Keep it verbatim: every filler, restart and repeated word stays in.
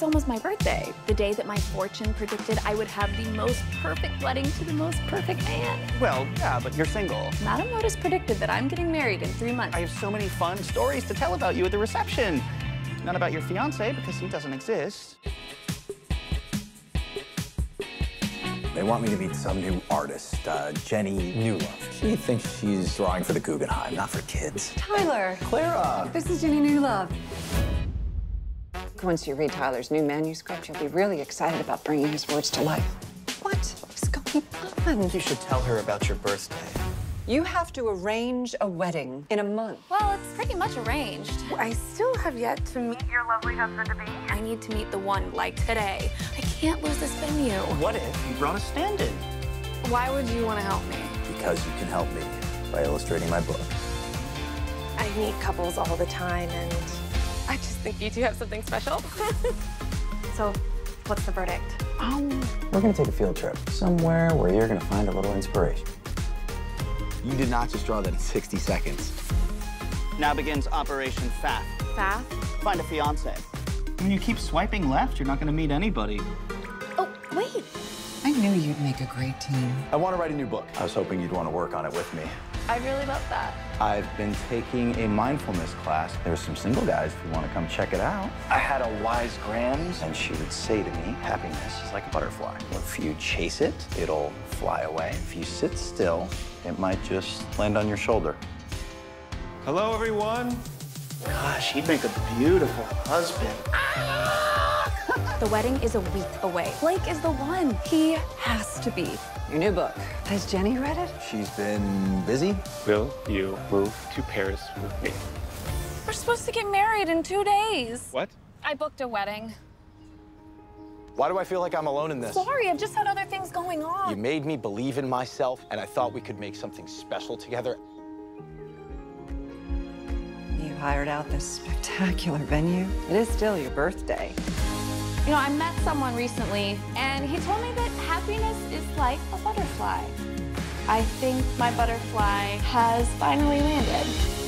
It's almost my birthday, the day that my fortune predicted I would have the most perfect wedding to the most perfect man. Well, yeah, but you're single. Madame Lotus predicted that I'm getting married in three months. I have so many fun stories to tell about you at the reception. Not about your fiancé, because he doesn't exist. They want me to meet some new artist, uh, Jenny Newlove. She thinks she's drawing for the Guggenheim, not for kids. Tyler. Clara. This is Jenny Newlove. Once you read Tyler's new manuscript, you'll be really excited about bringing his words to life. What is going on? You should tell her about your birthday. You have to arrange a wedding in a month. Well, it's pretty much arranged. I still have yet to meet your lovely husband-to-be. I need to meet the one, like, today. I can't lose this venue. What if you brought a stand-in? Why would you want to help me? Because you can help me by illustrating my book. I meet couples all the time, and I just think you two have something special. So, what's the verdict? Um, We're gonna take a field trip somewhere where you're gonna find a little inspiration. You did not just draw that in sixty seconds. Now begins Operation Fath. Fath? Find a fiancé. When you keep swiping left, you're not gonna meet anybody. Oh, wait. I knew you'd make a great team. I want to write a new book. I was hoping you'd want to work on it with me. I really love that. I've been taking a mindfulness class. There's some single guys if you want to come check it out. I had a wise Grams, and she would say to me, happiness is like a butterfly. If you chase it, it'll fly away. If you sit still, it might just land on your shoulder. Hello, everyone. Gosh, he'd make a beautiful husband. The wedding is a week away. Blake is the one. He has to be. Your new book. Has Jenny read it? She's been busy. Will you move to Paris with me? We're supposed to get married in two days. What? I booked a wedding. Why do I feel like I'm alone in this? Sorry, I've just had other things going on. You made me believe in myself, and I thought we could make something special together. You hired out this spectacular venue. It is still your birthday. You know, I met someone recently, and he told me that happiness is like a butterfly. I think my butterfly has finally landed.